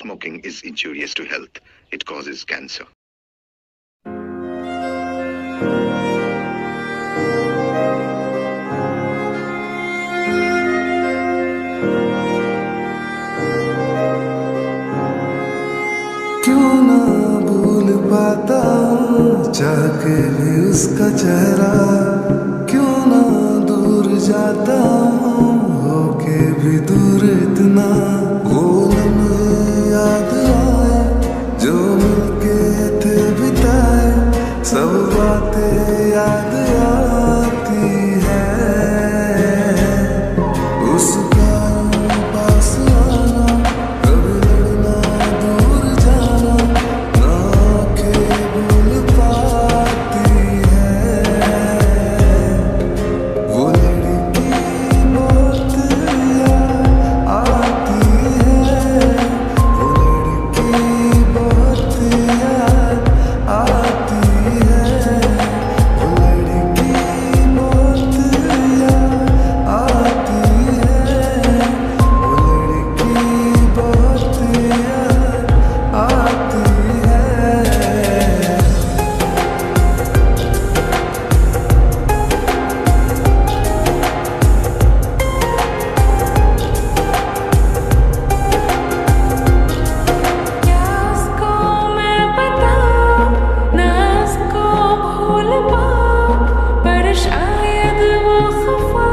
Smoking is injurious to health. It causes cancer. क्यों ना भूल पाता जाके भी उसका चेहरा, क्यों ना दूर जाता हूँ होके भी दूर इतना। वो लम्हे याद आए जो मिलके थे बिताए, सब बातें याद आती है। उसका पास आना, कभी लड़ना दूर जाना, ना आँखें भूल पाती है। वो लड़की बात आती है, वो लड़की बात आती है, वो लड़की बात आती है, वो लड़की बात आती है। क्या उसको मैं बताऊं, ना उसको भूल पाऊं, पर शायद वो खफा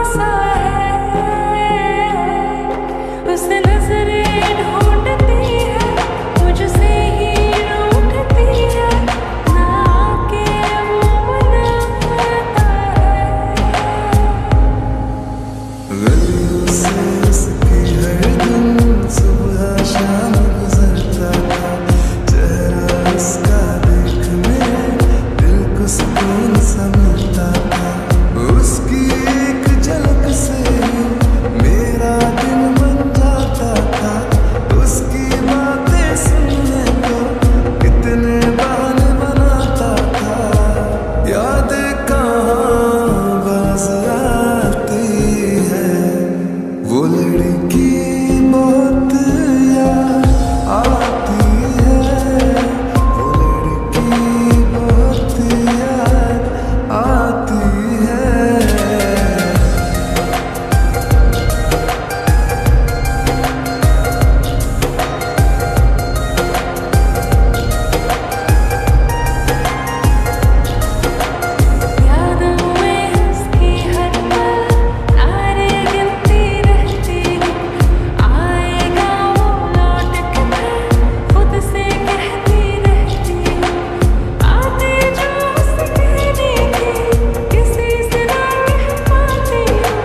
ऐसा है। उस नजरें ढूंढती है, मुझसे ही रूठती है, ना के वो मनाता है। गलियों से उसके हर दिन सुबह शाम गुजरता था, चेहरा उसका देखने दिल को सुकून सा मिलता था। उसकी एक झलक से मेरा दिन बन जाता था, उसकी बातें सुनने को कितने बहाने बनाता था। यादें कहाँ बस आती है, वो लड़की बहुत याद आती है, वो लड़की बहुत याद आती है। यादों में उसकी हर पल तारे गिनती रहती हूँ। आएगा वो लौट के, मैं खुद से कहती रहती हूँ। आते जो उसके देखे किसी से ना कह पाती हूँ।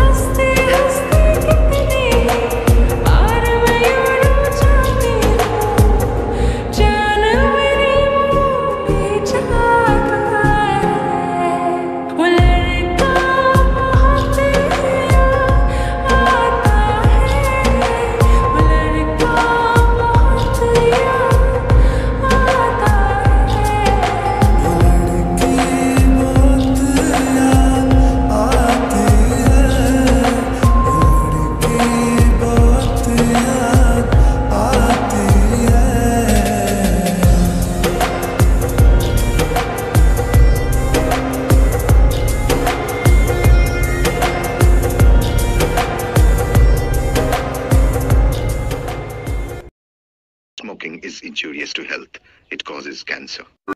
हंसते हंसते कितनी बार मैं यूँ रो जाती हूँ। जान मेरी वो भी जागता है, वो लड़का बहुत याद आता है, वो लड़का बहुत याद आता है। वो लड़की बहुत याद आती है, वो लड़की बहुत याद आती है। Smoking is injurious to health. It causes cancer.